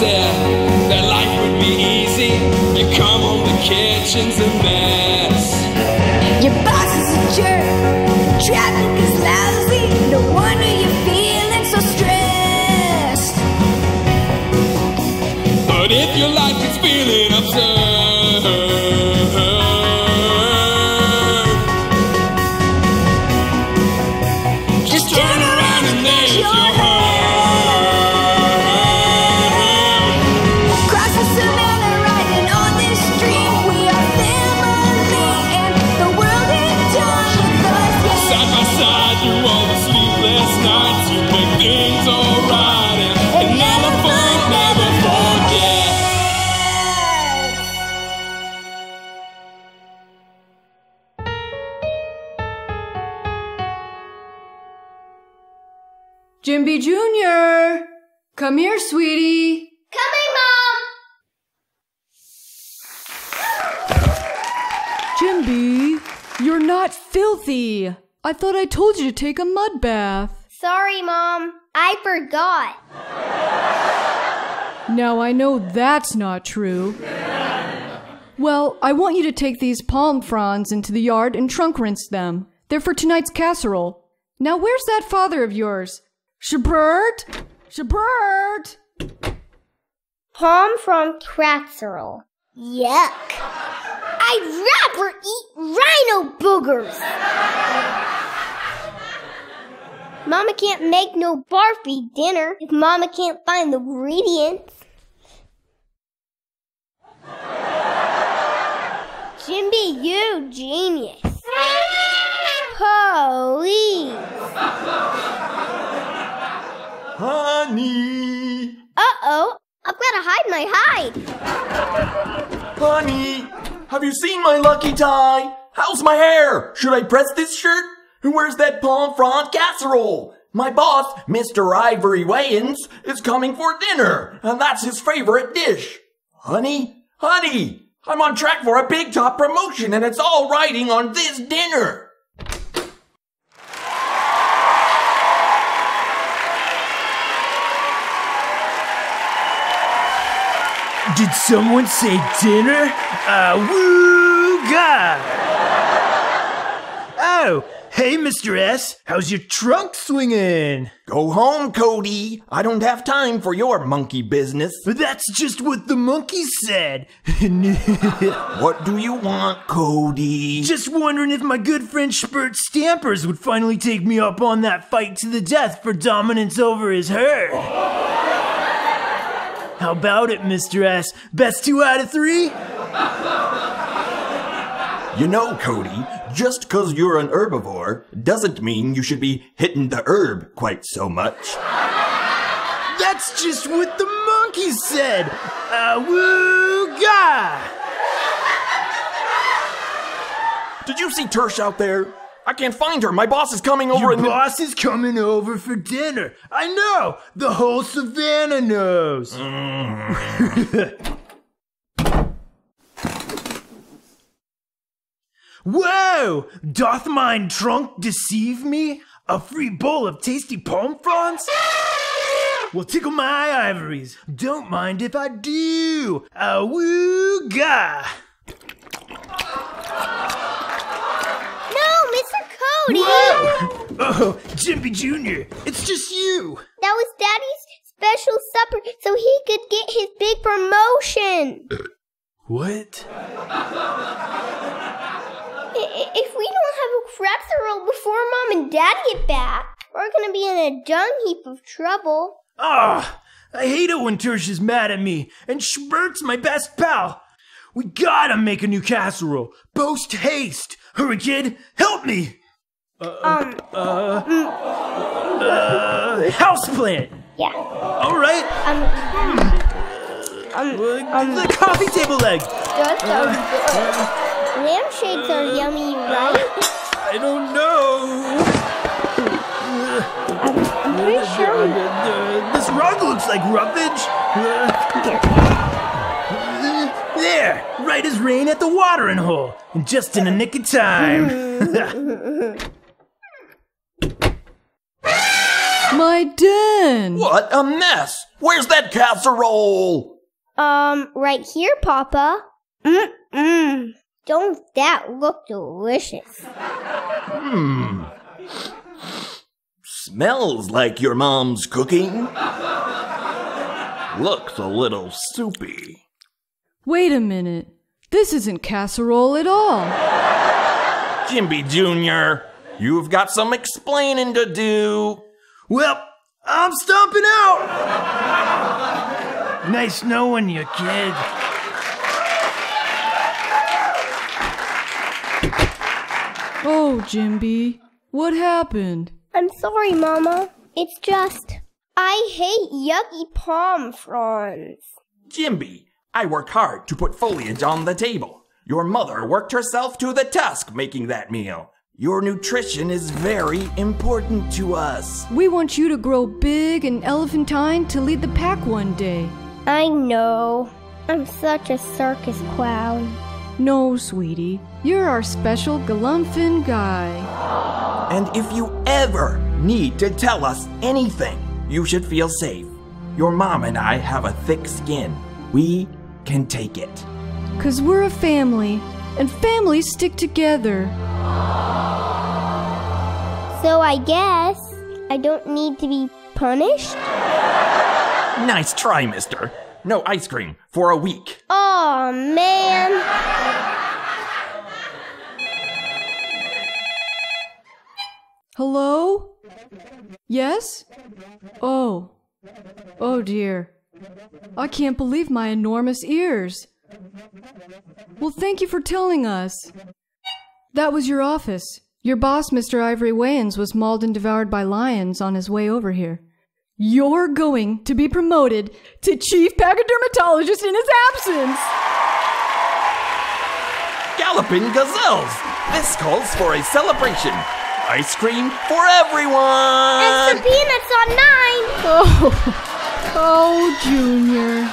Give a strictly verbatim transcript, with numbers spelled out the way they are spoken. said that life would be easy. You come home, the kitchen's a mess. Your boss is a jerk, traffic is lousy, no wonder you're feeling so stressed. But if your life is feeling absurd, Jimby Junior, come here, sweetie. Coming, Mom. Jimby, you're not filthy. I thought I told you to take a mud bath. Sorry, Mom. I forgot. Now I know that's not true. Well, I want you to take these palm fronds into the yard and trunk rinse them. They're for tonight's casserole. Now where's that father of yours? Spurt! Spurt! Palm from Tricerol. Yuck! I'd rather eat rhino boogers! Mama can't make no barfy dinner if Mama can't find the ingredients. Jimby, you genius! Police! Honey! Uh-oh, I've got to hide my hide. Honey, have you seen my lucky tie? How's my hair? Should I press this shirt? Who wears that palm frond casserole? My boss, Mister Ivory Wayans, is coming for dinner, and that's his favorite dish. Honey, honey, I'm on track for a big top promotion, and it's all riding on this dinner. Did someone say dinner? Uh, woo-ga! Oh, hey, Mister S. How's your trunk swinging? Go home, Cody. I don't have time for your monkey business. But that's just what the monkey said. What do you want, Cody? Just wondering if my good friend Spurt Stampers would finally take me up on that fight to the death for dominance over his herd. How about it, Mister S? Best two out of three? You know, Cody, just because you're an herbivore doesn't mean you should be hitting the herb quite so much. That's just what the monkey said. Awooga! Did you see Tersh out there? I can't find her. My boss is coming over. Your and boss is coming over for dinner. I know. The whole Savannah knows. Mm. Whoa! Doth mine trunk deceive me? A free bowl of tasty palm fronds? Well, tickle my ivories. Don't mind if I do. Awooga! Whoa! Oh, Jimby Junior, it's just you! That was Daddy's special supper so he could get his big promotion! What? If we don't have a casserole before Mom and Dad get back, we're gonna be in a dung heap of trouble. Ah! Oh, I hate it when Tersh is mad at me, and Schmert's my best pal! We gotta make a new casserole! Post haste! Hurry, kid! Help me! Uh, um, uh, uh, uh, houseplant! Yeah. Alright. Um, um, uh, um, the coffee table legs! That sounds good. Lampshades are yummy, right? I don't know. I'm, I'm pretty sure. Uh, uh, this rug looks like roughage. Uh, there! Right as rain at the watering hole. And just in a nick of time. my den! What a mess! Where's that casserole? Um, right here, Papa. Mm-mm. Don't that look delicious? Hmm. Smells like your mom's cooking. Looks a little soupy. Wait a minute. This isn't casserole at all. Jimby Junior, you've got some explaining to do. Well, I'm stomping out. Nice knowing you, kid. Oh, Jimby, what happened? I'm sorry, Mama. It's just, I hate yucky palm fronds. Jimby, I worked hard to put foliage on the table. Your mother worked herself to the tusk making that meal. Your nutrition is very important to us. We want you to grow big and elephantine to lead the pack one day. I know. I'm such a circus clown. No, sweetie. You're our special galumphin guy. And if you ever need to tell us anything, you should feel safe. Your mom and I have a thick skin. We can take it. 'Cause we're a family, and families stick together. So I guess I don't need to be punished? Nice try, mister. No ice cream for a week. Oh, man. Hello? Yes? Oh. Oh, dear. I can't believe my enormous ears. Well, thank you for telling us. That was your office. Your boss, Mister Ivory Wayans, was mauled and devoured by lions on his way over here. You're going to be promoted to chief pachydermatologist in his absence! Galloping gazelles! This calls for a celebration! Ice cream for everyone! And some peanuts on nine! Oh... Oh, Junior.